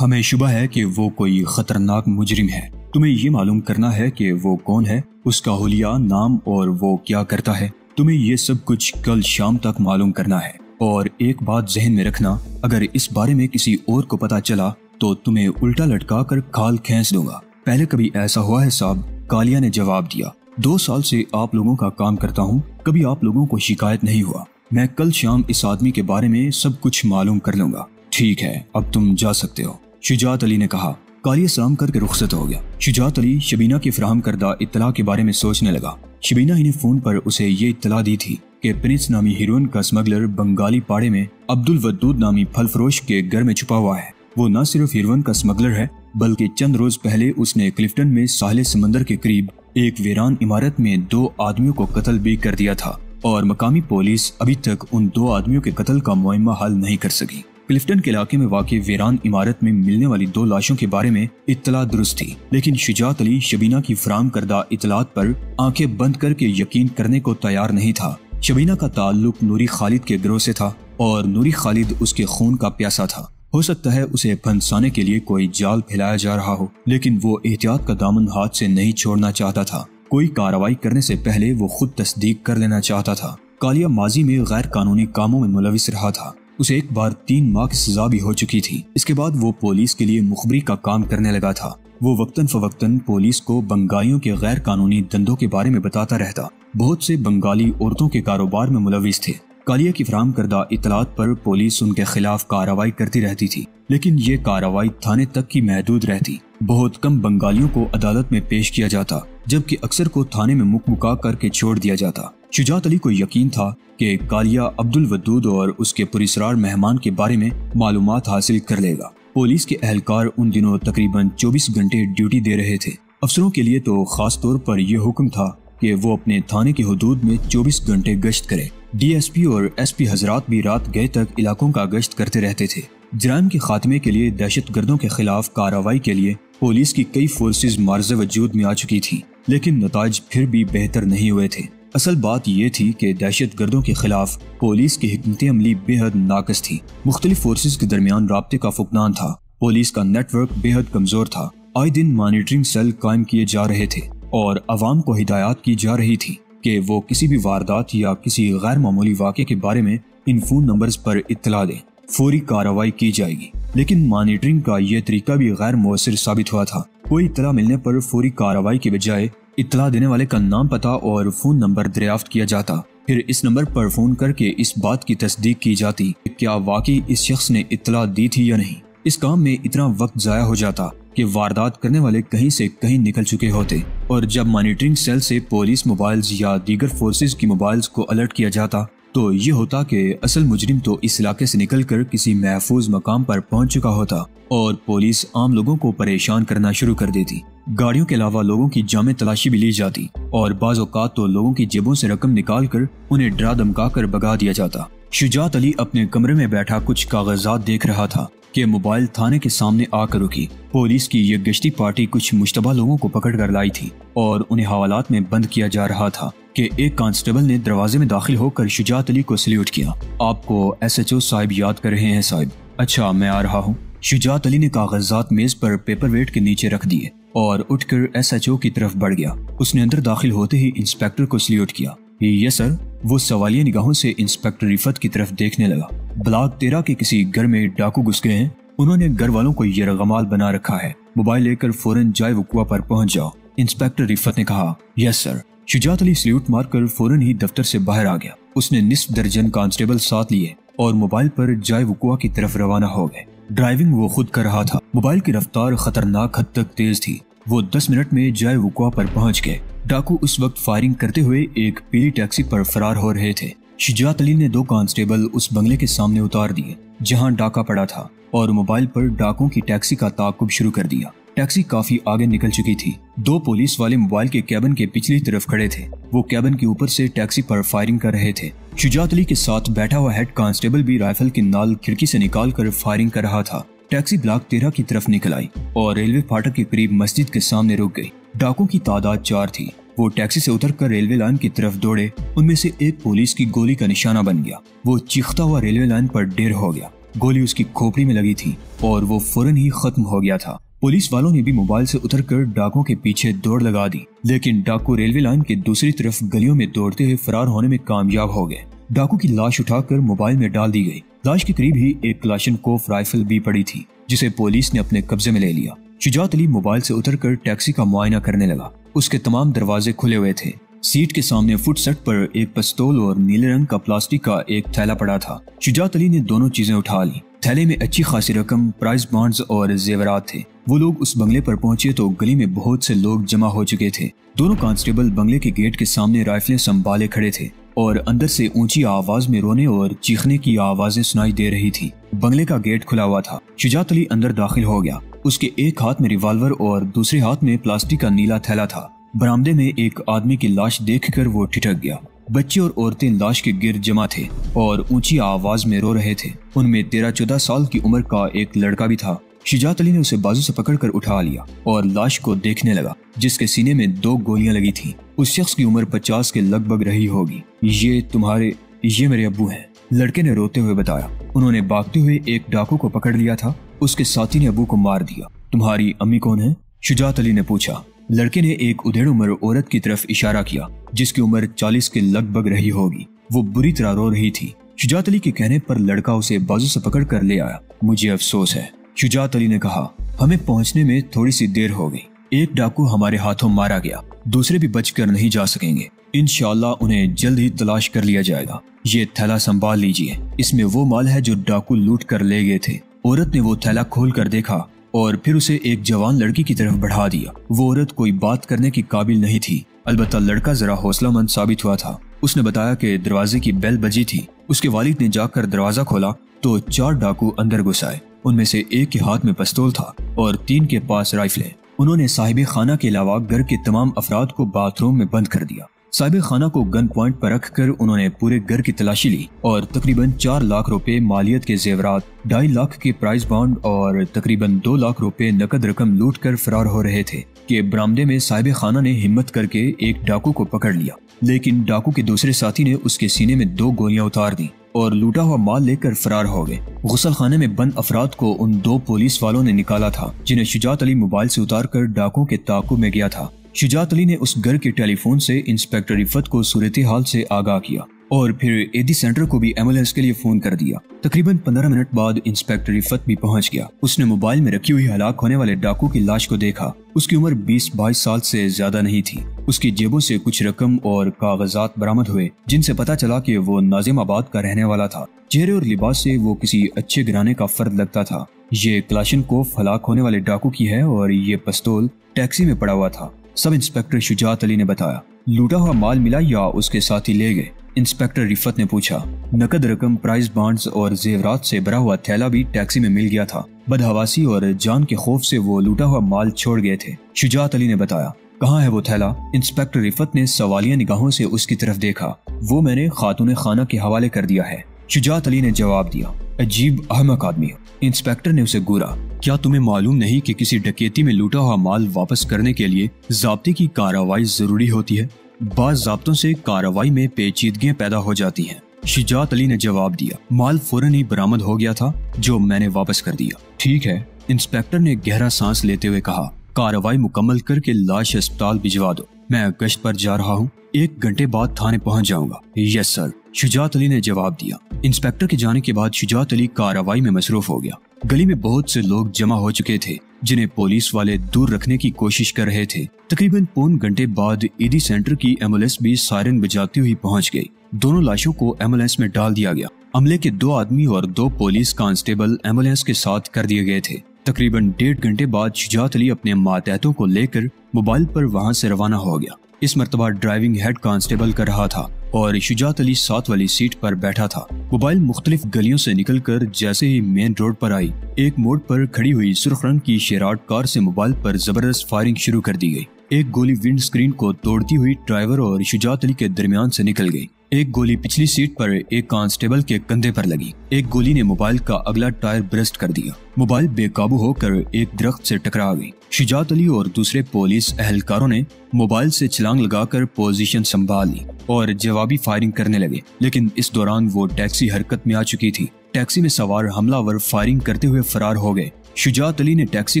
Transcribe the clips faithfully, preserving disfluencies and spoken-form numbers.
हमें शुबा है कि वो कोई खतरनाक मुजरिम है। तुम्हें ये मालूम करना है कि वो कौन है, उसका हुलिया नाम और वो क्या करता है। तुम्हें ये सब कुछ कल शाम तक मालूम करना है। और एक बात जहन में रखना, अगर इस बारे में किसी और को पता चला तो तुम्हें उल्टा लटका कर खाल खींच दूंगा। पहले कभी ऐसा हुआ है साहब? कालिया ने जवाब दिया। दो साल से आप लोगों का काम करता हूँ, कभी आप लोगों को शिकायत नहीं हुआ। मैं कल शाम इस आदमी के बारे में सब कुछ मालूम कर लूंगा। ठीक है, अब तुम जा सकते हो, शुजात अली ने कहा। कालिया सलाम करके रुखसत हो गया। शुजात अली शबीना की फराहम करदा इत्तला के बारे में सोचने लगा। शबीना ही ने फोन पर उसे ये इत्तला दी थी कि प्रिंस नामी हीरोइन का स्मगलर बंगाली पाड़े में अब्दुल वदूद नामी फलफरोश के घर में छुपा हुआ है। वो न सिर्फ हीरोइन का स्मगलर है, बल्कि चंद रोज पहले उसने क्लिफ्टन में साहिल समंदर के करीब एक वीरान इमारत में दो आदमियों को कत्ल भी कर दिया था। और मकामी पुलिस अभी तक उन दो आदमियों के कत्ल का मुआयना हल नहीं कर सकी। क्लिफ्टन के इलाके में वाकई वीरान इमारत में मिलने वाली दो लाशों के बारे में इत्तला दुरुस्त थी, लेकिन शुजात अली शबीना की फराम करदा इत्तलात पर आंखें बंद करके यकीन करने को तैयार नहीं था। शबीना का ताल्लुक नूरी खालिद के गिरोह से था और नूरी खालिद उसके खून का प्यासा था। हो सकता है उसे फंसाने के लिए कोई जाल फैलाया जा रहा हो, लेकिन वो एहतियात का दामन हाथ से नहीं छोड़ना चाहता था। कोई कार्रवाई करने से पहले वो खुद तस्दीक कर लेना चाहता था। कालिया माजी में गैर कानूनी कामों में मुलविस रहा था। उसे एक बार तीन माह की सजा भी हो चुकी थी। इसके बाद वो पुलिस के लिए मुखबरी का काम करने लगा था। वो वक्तन फवक्तन पुलिस को बंगालियों के गैर कानूनी धंधों के बारे में बताता रहता। बहुत से बंगाली औरतों के कारोबार में मुलविस थे। कालिया की फराम करदा इतलात पर पुलिस उनके खिलाफ कार्रवाई करती रहती थी, लेकिन ये कार्रवाई थाने तक की महदूद रहती। बहुत कम बंगालियों को अदालत में पेश किया जाता, जबकि अक्सर को थाने में मुक मुका करके छोड़ दिया जाता। शुजात अली को यकीन था कि कालिया अब्दुल वदूद और उसके पुरस्कार मेहमान के बारे में मालूमात हासिल कर लेगा। पुलिस के एहलकार उन दिनों तकरीबन चौबीस घंटे ड्यूटी दे रहे थे। अफसरों के लिए तो खास तौर पर यह हुक्म था कि वो अपने थाने की हदूद में चौबीस घंटे गश्त करें। डीएसपी और एसपी हजरात भी रात गए तक इलाकों का गश्त करते रहते थे। जराइम के खात्मे के लिए दहशत गर्दों के खिलाफ कार्रवाई के लिए पुलिस की कई फोर्सेज मार्ज वजूद में आ चुकी थी, लेकिन नताज फिर भी बेहतर नहीं हुए थे। असल बात यह थी कि दहशत गर्दों के खिलाफ पुलिस की हिकमत अमली बेहद नाकस थी। मुख्तलिफ फोर्सेज के दरमियान राब्ते का फुकदान था। पुलिस का नेटवर्क बेहद कमजोर था। आए दिन मॉनिटरिंग सेल कायम किए जा रहे थे और आवाम को हिदायत की जा रही थी कि वो किसी भी वारदात या किसी गैर मामूली वाक़े के बारे में इन फोन नंबर्स पर इत्तला दें, फौरी कार्रवाई की जाएगी। लेकिन मॉनिटरिंग का यह तरीका भी गैर मौसर साबित हुआ था। कोई इत्तला मिलने पर फौरी कार्रवाई के बजाय इत्तला देने वाले का नाम, पता और फोन नंबर दरियाफ्त किया जाता। फिर इस नंबर पर फोन करके इस बात की तस्दीक की जाती कि क्या वाकई इस शख्स ने इत्तला दी थी या नहीं। इस काम में इतना वक्त जाया हो जाता कि वारदात करने वाले कहीं से कहीं निकल चुके होते। और जब मॉनिटरिंग सेल से पुलिस मोबाइल्स या दीगर फोर्सेज की मोबाइल्स को अलर्ट किया जाता तो ये होता कि असल मुजरिम तो इस इलाके से निकलकर किसी महफूज मकाम पर पहुंच चुका होता और पुलिस आम लोगों को परेशान करना शुरू कर देती। गाड़ियों के अलावा लोगों की जामे तलाशी भी ली जाती और बाज़ औक़ात तो लोगों की जेबों से रकम निकाल कर उन्हें डरा धमका कर भगा दिया जाता। शुजात अली अपने कमरे में बैठा कुछ कागजात देख रहा था कि मोबाइल थाने के सामने आकर रुकी। पुलिस की ये गश्ती पार्टी कुछ मुश्तबा लोगों को पकड़ कर लाई थी और उन्हें हवालात में बंद किया जा रहा था कि एक कांस्टेबल ने दरवाजे में दाखिल होकर शुजात अली को सल्यूट किया। आपको एस एच ओ साहिब याद कर रहे हैं साहिब? अच्छा, मैं आ रहा हूँ। शुजात अली ने कागजात मेज पर पेपर वेट के नीचे रख दिए और उठकर एसएचओ की तरफ बढ़ गया। उसने अंदर दाखिल होते ही इंस्पेक्टर को सल्यूट किया। Yes sir. वो सवालिया निगाहों से इंस्पेक्टर रिफत की तरफ देखने लगा। ब्लॉक तेरह के किसी घर में डाकू घुस गए हैं, उन्होंने घर वालों को यरगमाल बना रखा है। मोबाइल लेकर फौरन जाए वकुआ पर पहुंच जाओ, इंस्पेक्टर रिफत ने कहा। Yes sir. Shujaat Ali salute मार कर फौरन ही दफ्तर से बाहर आ गया। उसने निस्फ दर्जन कांस्टेबल साथ लिए और मोबाइल पर जाए वकुआ की तरफ रवाना हो गए। ड्राइविंग वो खुद कर रहा था। मोबाइल की रफ्तार खतरनाक हद तक तेज थी। वो दस मिनट में जाए वकुआ पर पहुंच गए। डाकू उस वक्त फायरिंग करते हुए एक पीली टैक्सी पर फरार हो रहे थे। शुजात अली ने दो कांस्टेबल उस बंगले के सामने उतार दिए जहां डाका पड़ा था और मोबाइल पर डाकुओं की टैक्सी का ताकुब शुरू कर दिया। टैक्सी काफी आगे निकल चुकी थी। दो पुलिस वाले मोबाइल के कैबिन के पिछली तरफ खड़े थे। वो कैबिन के ऊपर से टैक्सी पर फायरिंग कर रहे थे। शुजात अली के साथ बैठा हुआ हेड कांस्टेबल भी राइफल की नाल खिड़की से निकाल कर फायरिंग कर रहा था। टैक्सी ब्लॉक तेरह की तरफ निकल आई और रेलवे फाटक के करीब मस्जिद के सामने रुक गई। डाकुओं की तादाद चार थी। वो टैक्सी से उतरकर रेलवे लाइन की तरफ दौड़े। उनमें से एक पुलिस की गोली का निशाना बन गया। वो चीखता हुआ रेलवे लाइन पर ढेर हो गया। गोली उसकी खोपड़ी में लगी थी। और वो फौरन ही खत्म हो गया था। पुलिस वालों ने भी मोबाइल से उतरकर डाकुओं के पीछे दौड़ लगा दी, लेकिन डाकू रेलवे लाइन के दूसरी तरफ गलियों में दौड़ते हुए फरार होने में कामयाब हो गए। डाकू की लाश उठाकर मोबाइल में डाल दी गई। लाश के करीब ही एक क्लाशनकोफ राइफल भी पड़ी थी, जिसे पुलिस ने अपने कब्जे में ले लिया। शुजात अली मोबाइल से उतरकर टैक्सी का मुआयना करने लगा। उसके तमाम दरवाजे खुले हुए थे। सीट के सामने फुटसेट पर एक पिस्तौल और नीले रंग का प्लास्टिक का एक थैला पड़ा था। शुजात अली ने दोनों चीजें उठा ली। थैले में अच्छी खासी रकम, प्राइस बॉन्ड्स और जेवरात थे। वो लोग उस बंगले पर पहुंचे तो गली में बहुत से लोग जमा हो चुके थे। दोनों कांस्टेबल बंगले के गेट के सामने राइफलें संभाले खड़े थे और अंदर से ऊंची आवाज में रोने और चीखने की आवाजें सुनाई दे रही थी। बंगले का गेट खुला हुआ था। शुजात अली अंदर दाखिल हो गया। उसके एक हाथ में रिवाल्वर और दूसरे हाथ में प्लास्टिक का नीला थैला था। बरामदे में एक आदमी की लाश देखकर वो ठिठक गया। बच्चे और औरतें लाश के गिर जमा थे और ऊंची आवाज में रो रहे थे। उनमें तेरह चौदह साल की उम्र का एक लड़का भी था। शुजात अली ने उसे बाजू से पकड़कर उठा लिया और लाश को देखने लगा, जिसके सीने में दो गोलियां लगी थीं। उस शख्स की उम्र पचास के लगभग रही होगी। ये तुम्हारे ये मेरे अब्बू हैं, लड़के ने रोते हुए बताया। उन्होंने भागते हुए एक डाकू को पकड़ लिया था। उसके साथी ने अब्बू को मार दिया। तुम्हारी अम्मी कौन है? शुजात अली ने पूछा। लड़के ने एक उधेड़ उम्र औरत की तरफ इशारा किया, जिसकी उम्र चालीस के लगभग रही होगी। वो बुरी तरह रो रही थी। शुजात अली के कहने पर लड़का उसे बाजू से पकड़ कर ले आया। मुझे अफसोस है, शुजात अली ने कहा, हमें पहुंचने में थोड़ी सी देर हो गई। एक डाकू हमारे हाथों मारा गया, दूसरे भी बचकर नहीं जा सकेंगे। इंशाल्लाह उन्हें जल्द ही तलाश कर लिया जाएगा। ये थैला संभाल लीजिए, इसमें वो माल है जो डाकू लूट कर ले गए थे। औरत ने वो थैला खोल कर देखा और फिर उसे एक जवान लड़की की तरफ बढ़ा दिया। वो औरत कोई बात करने की काबिल नहीं थी, अलबत्ता लड़का जरा हौसलामंद साबित हुआ था। उसने बताया कि दरवाजे की बेल बजी थी। उसके वालिद ने जाकर दरवाजा खोला तो चार डाकू अंदर घुस आए। उनमें से एक के हाथ में पिस्तौल था और तीन के पास राइफलें। उन्होंने साहिब खाना के अलावा घर के तमाम अफराद को बाथरूम में बंद कर दिया। साहिब खाना को गन पॉइंट पर रख कर उन्होंने पूरे घर की तलाशी ली और तकरीबन चार लाख रुपए मालियत के जेवरात, ढाई लाख के प्राइस बॉन्ड और तकरीबन दो लाख रुपए नकद रकम लूट कर फरार हो रहे थे कि बरामदे में साहिब खाना ने हिम्मत करके एक डाकू को पकड़ लिया, लेकिन डाकू के दूसरे साथी ने उसके सीने में दो गोलियां उतार दी और लूटा हुआ माल लेकर फरार हो गए। गुसल खाने में बंद अफराद को उन दो पुलिस वालों ने निकाला था, जिन्हें शुजात अली मोबाइल से उतार कर डाकुओं के ताक़ुब में गया था। शुजात अली ने उस घर के टेलीफोन से इंस्पेक्टर रिफत को सूरत हाल से आगाह किया और फिर एडी सेंटर को भी एम्बुलेंस के लिए फोन कर दिया। तकरीबन पंद्रह मिनट बाद इंस्पेक्टर रिफत भी पहुंच गया। उसने मोबाइल में रखी हुई हलाक होने वाले डाकू की लाश को देखा। उसकी उम्र बीस बाईस साल से ज्यादा नहीं थी। उसकी जेबों से कुछ रकम और कागजात बरामद हुए, जिनसे पता चला कि वो नाजिमाबाद का रहने वाला था। चेहरे और लिबास से वो किसी अच्छे घराने का फर्द लगता था। ये क्लाशनकोफ हलाक होने वाले डाकू की है और ये पिस्तौल टैक्सी में पड़ा हुआ था, सब इंस्पेक्टर शुजात अली ने बताया। लूटा हुआ माल मिला या उसके साथी ले गए? इंस्पेक्टर रिफत ने पूछा। नकद रकम, प्राइस बॉन्ड्स और जेवरात से भरा हुआ थैला भी टैक्सी में मिल गया था। बदहवासी और जान के खौफ से वो लूटा हुआ माल छोड़ गए थे, शुजात अली ने बताया। कहाँ है वो थैला? इंस्पेक्टर रिफत ने सवालिया निगाहों से उसकी तरफ देखा। वो मैंने खातून खाना के हवाले कर दिया है, शुजात अली ने जवाब दिया। अजीब अहमक आदमी हो, इंस्पेक्टर ने उसे घूरा। क्या तुम्हें मालूम नहीं कि किसी डकैती में लूटा हुआ माल वापस करने के लिए ज़ाब्ते की कार्रवाई जरूरी होती है? बाज़ ज़ाब्तों से कार्रवाई में पेचीदगियां पैदा हो जाती हैं, शुजात अली ने जवाब दिया। माल फौरन ही बरामद हो गया था, जो मैंने वापस कर दिया। ठीक है, इंस्पेक्टर ने गहरा सांस लेते हुए कहा। कार्रवाई मुकम्मल करके लाश अस्पताल भिजवा दो। मैं गश्त पर जा रहा हूँ, एक घंटे बाद थाने पहुँच जाऊँगा। यस सर, शुजात अली ने जवाब दिया। इंस्पेक्टर के जाने के बाद शुजात अली कार्रवाई में मसरूफ हो गया। गली में बहुत से लोग जमा हो चुके थे, जिन्हें पुलिस वाले दूर रखने की कोशिश कर रहे थे। तकरीबन पौन घंटे बाद ईडी सेंटर की एम्बुलेंस भी सायरन बजाती हुई पहुंच गई। दोनों लाशों को एम्बुलेंस में डाल दिया गया। अमले के दो आदमी और दो पुलिस कांस्टेबल एम्बुलेंस के साथ कर दिए गए थे। तकरीबन डेढ़ घंटे बाद शुजात अली अपने मातहतों को लेकर मोबाइल पर वहाँ से रवाना हो गया। इस मरतबा ड्राइविंग हेड कांस्टेबल कर रहा था और शुजात अली सात वाली सीट पर बैठा था। मोबाइल मुख्तलिफ गलियों से निकलकर जैसे ही मेन रोड पर आई, एक मोड़ पर खड़ी हुई सुर्ख रंग की शेराट कार से मोबाइल पर जबरदस्त फायरिंग शुरू कर दी गई। एक गोली विंड स्क्रीन को तोड़ती हुई ड्राइवर और शुजात अली के दरमियान से निकल गई। एक गोली पिछली सीट पर एक कांस्टेबल के कंधे पर लगी। एक गोली ने मोबाइल का अगला टायर ब्रस्ट कर दिया। मोबाइल बेकाबू होकर एक दरख्त से टकरा गई। शुजात अली और दूसरे पुलिस एहलकारों ने मोबाइल से छलांग लगाकर पोजीशन संभाल ली और जवाबी फायरिंग करने लगे, लेकिन इस दौरान वो टैक्सी हरकत में आ चुकी थी। टैक्सी में सवार हमलावर फायरिंग करते हुए फरार हो गए। शुजात अली ने टैक्सी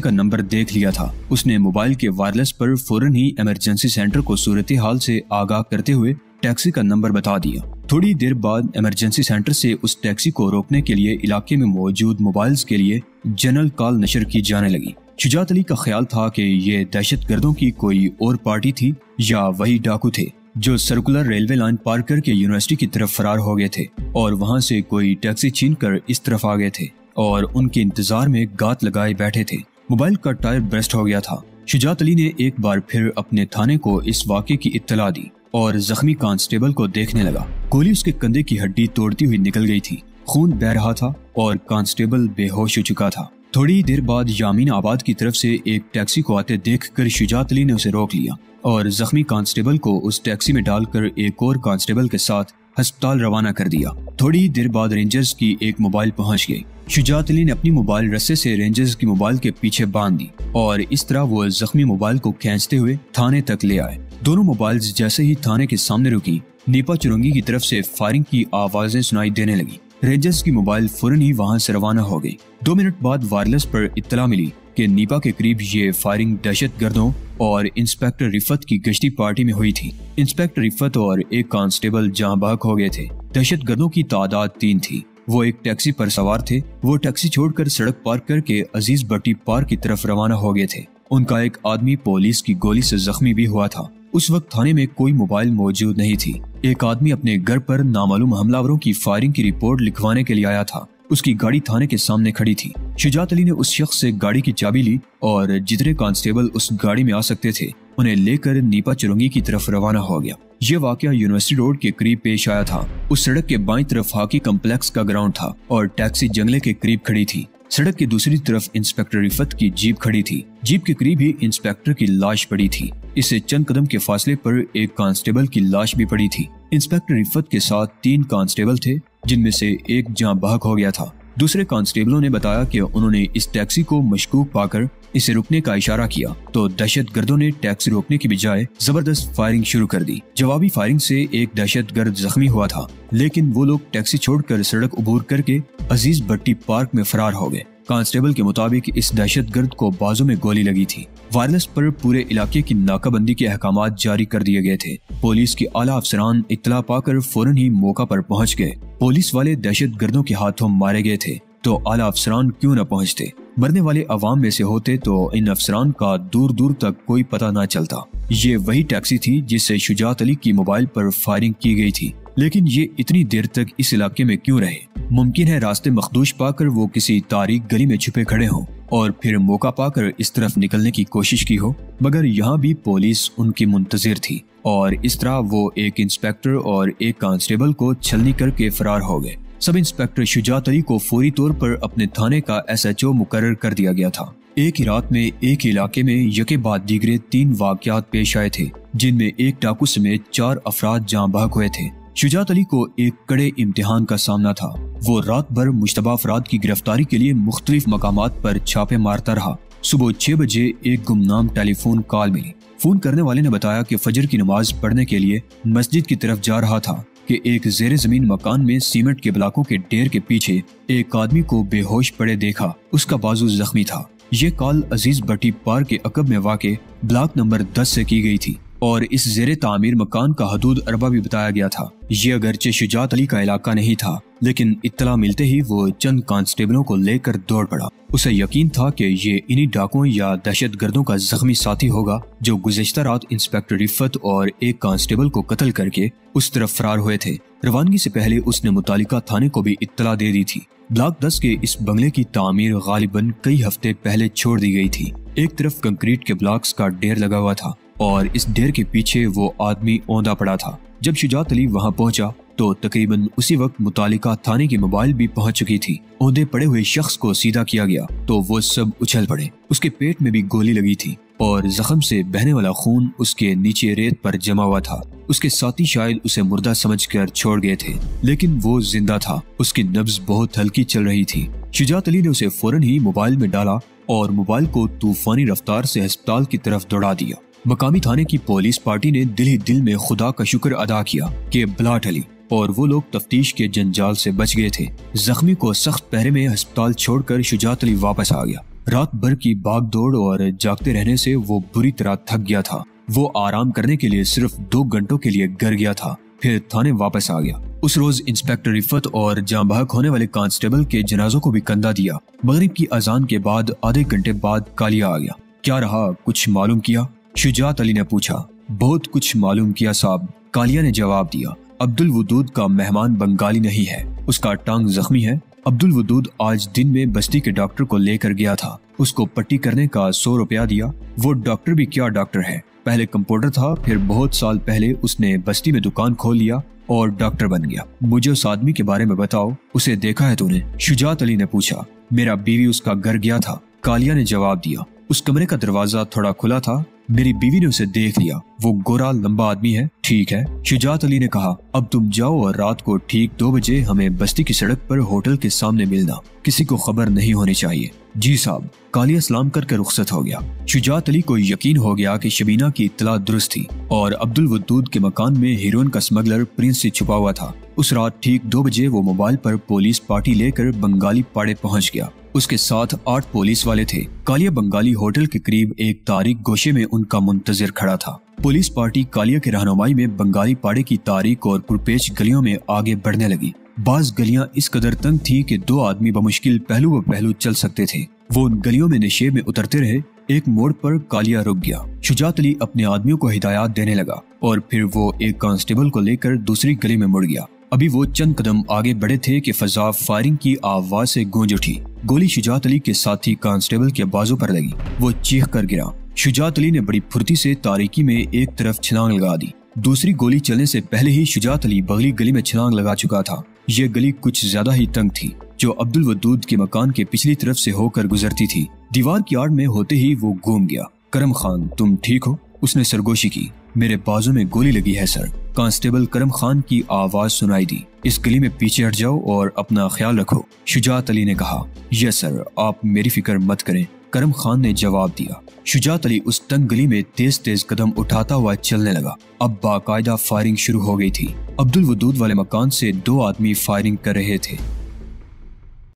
का नंबर देख लिया था। उसने मोबाइल के वायरलेस पर फौरन ही इमरजेंसी सेंटर को सूरत हाल से आगाह करते हुए टैक्सी का नंबर बता दिया। थोड़ी देर बाद इमरजेंसी सेंटर से उस टैक्सी को रोकने के लिए इलाके में मौजूद मोबाइल्स के लिए जनरल कॉल नशर की जाने लगी। शुजात अली का ख्याल था कि ये दहशत गर्दों की कोई और पार्टी थी या वही डाकू थे जो सर्कुलर रेलवे लाइन पार करके यूनिवर्सिटी की तरफ फरार हो गए थे और वहां से कोई टैक्सी छीनकर इस तरफ आ गए थे और उनके इंतजार में गात लगाए बैठे थे। मोबाइल का टायर बर्स्ट हो गया था। शुजात अली ने एक बार फिर अपने थाने को इस वाक़े की इत्तला दी और जख्मी कांस्टेबल को देखने लगा। गोली उसके कंधे की हड्डी तोड़ती हुई निकल गई थी। खून बह रहा था और कांस्टेबल बेहोश हो चुका था। थोड़ी देर बाद यामीन आबाद की तरफ से एक टैक्सी को आते देखकर शुजात अली ने उसे रोक लिया और जख्मी कांस्टेबल को उस टैक्सी में डालकर एक और कांस्टेबल के साथ अस्पताल रवाना कर दिया। थोड़ी देर बाद रेंजर्स की एक मोबाइल पहुंच गई। शुजात अली ने अपनी मोबाइल रस्से से रेंजर्स की मोबाइल के पीछे बांध दी और इस तरह वो जख्मी मोबाइल को खींचते हुए थाने तक ले आए। दोनों मोबाइल्स जैसे ही थाने के सामने रुकी, नीपा चुरंगी की तरफ से फायरिंग की आवाजें सुनाई देने लगी। रेंजर्स की मोबाइल फौरन ही वहां से रवाना हो गई। दो मिनट बाद वायरलेस पर इत्तला मिली कि नीपा के करीब ये फायरिंग दहशतगर्दों और इंस्पेक्टर रिफत की गश्ती पार्टी में हुई थी। इंस्पेक्टर रिफत और एक कांस्टेबल जहां बाग हो गए थे। दहशतगर्दों की तादाद तीन थी। वो एक टैक्सी पर सवार थे। वो टैक्सी छोड़कर सड़क पार करके अजीज भट्टी पार्क की तरफ रवाना हो गए थे। उनका एक आदमी पुलिस की गोली से जख्मी भी हुआ था। उस वक्त थाने में कोई मोबाइल मौजूद नहीं थी। एक आदमी अपने घर पर नामालूम हमलावरों की फायरिंग की रिपोर्ट लिखवाने के लिए आया था। उसकी गाड़ी थाने के सामने खड़ी थी। शुजात अली ने उस शख्स से गाड़ी की चाबी ली और जितने कांस्टेबल उस गाड़ी में आ सकते थे उन्हें लेकर नीपा चुरंगी की तरफ रवाना हो गया। ये वाकया यूनिवर्सिटी रोड के करीब पेश आया था। उस सड़क के बाईं तरफ हॉकी कम्प्लेक्स का ग्राउंड था और टैक्सी जंगले के करीब खड़ी थी। सड़क की दूसरी तरफ इंस्पेक्टर रिफत की जीप खड़ी थी। जीप के करीब ही इंस्पेक्टर की लाश पड़ी थी। इससे चंद कदम के फासले पर एक कांस्टेबल की लाश भी पड़ी थी। इंस्पेक्टर रिफत के साथ तीन कांस्टेबल थे, जिनमें से एक जान बहक हो गया था। दूसरे कांस्टेबलों ने बताया कि उन्होंने इस टैक्सी को मशकूक पाकर इसे रुकने का इशारा किया तो दहशतगर्दों ने टैक्सी रोकने की बजाय जबरदस्त फायरिंग शुरू कर दी। जवाबी फायरिंग से एक दहशतगर्द जख्मी हुआ था, लेकिन वो लोग टैक्सी छोड़कर सड़क उबूर करके अजीज भट्टी पार्क में फरार हो गए। कांस्टेबल के मुताबिक इस दहशतगर्द को बाजू में गोली लगी थी। वायरलेस पर पूरे इलाके की नाकाबंदी के अहकाम जारी कर दिए गए थे। पुलिस के आला अफसरान इत्तला पाकर फौरन ही मौका पर पहुंच गए। पुलिस वाले दहशतगर्दों के हाथों मारे गए थे तो आला अफसरान क्यों न पहुंचते? मरने वाले अवाम में से होते तो इन अफसरान का दूर दूर तक कोई पता न चलता। ये वही टैक्सी थी जिससे शुजात अली की मोबाइल पर फायरिंग की गई थी, लेकिन ये इतनी देर तक इस इलाके में क्यों रहे? मुमकिन है रास्ते मखदूश पाकर वो किसी तारीक गली में छुपे खड़े हों और फिर मौका पाकर इस तरफ निकलने की कोशिश की हो, मगर यहाँ भी पुलिस उनकी मुंतजिर थी और इस तरह वो एक इंस्पेक्टर और एक कांस्टेबल को छलनी करके फरार हो गए। सब इंस्पेक्टर शुजात अली को फौरी तौर पर अपने थाने का एस एच ओ मुकर्रर कर दिया गया था। एक ही रात में एक इलाके में यके बाद दीगरे तीन वाकयात पेश आए थे, जिनमें एक डाकू समेत चार अफराद जान बहक हुए थे। शुजात अली को एक कड़े इम्तिहान का सामना था। वो रात भर मुश्तबा अफराद की गिरफ्तारी के लिए मुख्तलिफ मकामात पर छापे मारता रहा। सुबह छह बजे एक गुमनाम टेलीफोन कॉल मिली। फोन करने वाले ने बताया कि फजर की नमाज पढ़ने के लिए मस्जिद की तरफ जा रहा था कि एक जेर जमीन मकान में सीमेंट के ब्लाकों के ढेर के पीछे एक आदमी को बेहोश पड़े देखा। उसका बाजू जख्मी था। ये कॉल अजीज भट्टी पार्क के अकब में वाके ब्लॉक नंबर दस से की गई थी और इस जेरे तामीर मकान का हदूद अरबा भी बताया गया था। ये अगरचे शुजात अली का इलाका नहीं था, लेकिन इत्तला मिलते ही वो चंद कांस्टेबलों को लेकर दौड़ पड़ा। उसे यकीन था कि ये इन्हीं डाकुओं या दहशतगर्दों का जख्मी साथी होगा जो गुज़श्ता रात इंस्पेक्टर रिफत और एक कांस्टेबल को कत्ल करके उस तरफ फरार हुए थे। रवानगी से पहले उसने मुतालिका थाने को भी इत्तला दे दी थी। ब्लॉक दस के इस बंगले की तामीर गालिबन कई हफ्ते पहले छोड़ दी गई थी। एक तरफ कंक्रीट के ब्लॉक्स का ढेर लगा हुआ था और इस ढेर के पीछे वो आदमी औंधा पड़ा था। जब शुजात अली वहां पहुंचा तो तकरीबन उसी वक्त मुतालिका थाने की मोबाइल भी पहुंच चुकी थी। औंधे पड़े हुए शख्स को सीधा किया गया तो वो सब उछल पड़े। उसके पेट में भी गोली लगी थी और जख्म से बहने वाला खून उसके नीचे रेत पर जमा हुआ था। उसके साथी शायद उसे मुर्दा समझकर छोड़ गए थे, लेकिन वो जिंदा था। उसकी नब्ज बहुत हल्की चल रही थी। शुजात अली ने उसे फौरन ही मोबाइल में डाला और मोबाइल को तूफानी रफ्तार से अस्पताल की तरफ दौड़ा दिया। मकामी थाने की पुलिस पार्टी ने दिल ही दिल में खुदा का शुक्र अदा किया कि बला टली। और वो लोग तफ्तीश के जंजाल से बच गए थे। जख्मी को सख्त पहरे में अस्पताल छोड़कर शुजात अली वापस आ गया। रात भर की भाग दौड़ और जागते रहने से वो बुरी तरह थक गया था। वो आराम करने के लिए सिर्फ दो घंटों के लिए घर गया था, फिर थाने वापस आ गया। उस रोज इंस्पेक्टर रिफत और जांबाहक होने वाले कांस्टेबल के जनाजों को भी कंधा दिया। मगरिब की अजान के बाद आधे घंटे बाद कालिया आ गया। क्या रहा, कुछ मालूम किया? शुजात अली ने पूछा। बहुत कुछ मालूम किया साहब, कालिया ने जवाब दिया। अब्दुल वदूद का मेहमान बंगाली नहीं है, उसका टांग जख्मी है। अब्दुल वदूद आज दिन में बस्ती के डॉक्टर को लेकर गया था, उसको पट्टी करने का सौ रुपया दिया। वो डॉक्टर भी क्या डॉक्टर है, पहले कंपाउंडर था, फिर बहुत साल पहले उसने बस्ती में दुकान खोल लिया और डॉक्टर बन गया। मुझे उस आदमी के बारे में बताओ, उसे देखा है तूने? शुजात अली ने पूछा। मेरा बीवी उसका घर गया था, कालिया ने जवाब दिया। उस कमरे का दरवाजा थोड़ा खुला था, मेरी बीवी ने उसे देख लिया। वो गोरा लंबा आदमी है। ठीक है, शुजात अली ने कहा, अब तुम जाओ और रात को ठीक दो बजे हमें बस्ती की सड़क पर होटल के सामने मिलना, किसी को खबर नहीं होनी चाहिए। जी साहब। कालिया सलाम करके रुखसत हो गया। शुजात अली को यकीन हो गया कि शबीना की इत्तला दुरुस्त थी और अब्दुल वदूद के मकान में हीरोइन का स्मगलर प्रिंस से छुपा हुआ था। उस रात ठीक दो बजे वो मोबाइल पर पुलिस पार्टी लेकर बंगाली पाड़े पहुँच गया। उसके साथ आठ पुलिस वाले थे। कालिया बंगाली होटल के करीब एक तारीख गोशे में उनका मुंतजर खड़ा था। पुलिस पार्टी कालिया के रहनुमाई में बंगाली पाड़े की तारीख और पुरपेच गलियों में आगे बढ़ने लगी। बाज गलियां इस कदर तंग थी कि दो आदमी बमुश्किल पहलू व पहलू चल सकते थे। वो उन गलियों में नशे में उतरते रहे। एक मोड़ पर कालिया रुक गया। शुजात अली अपने आदमियों को हिदायत देने लगा और फिर वो एक कांस्टेबल को लेकर दूसरी गली में मुड़ गया। अभी वो चंद कदम आगे बढ़े थे कि फजा फायरिंग की आवाज से गूंज उठी। गोली शुजात अली के साथी कांस्टेबल के बाजू पर लगी। वो चीख कर गिरा। शुजात अली ने बड़ी फुर्ती से तारीकी में एक तरफ छलांग लगा दी। दूसरी गोली चलने से पहले ही शुजात अली बगली गली में छलांग लगा चुका था। ये गली कुछ ज्यादा ही तंग थी, जो अब्दुल वदूद के मकान के पिछली तरफ से होकर गुजरती थी। दीवार की आड़ में होते ही वो घूम गया। करम खान, तुम ठीक हो? उसने सरगोशी की। मेरे बाजू में गोली लगी है सर, कांस्टेबल करम खान की आवाज सुनाई दी। इस गली में पीछे हट जाओ और अपना ख्याल रखो, शुजात अली ने कहा। यस सर, आप मेरी फिक्र मत करें, करम खान ने जवाब दिया। शुजात अली उस तंग गली में तेज तेज कदम उठाता हुआ चलने लगा। अब बाकायदा फायरिंग शुरू हो गई थी। अब्दुल वदूद वाले मकान से दो आदमी फायरिंग कर रहे थे।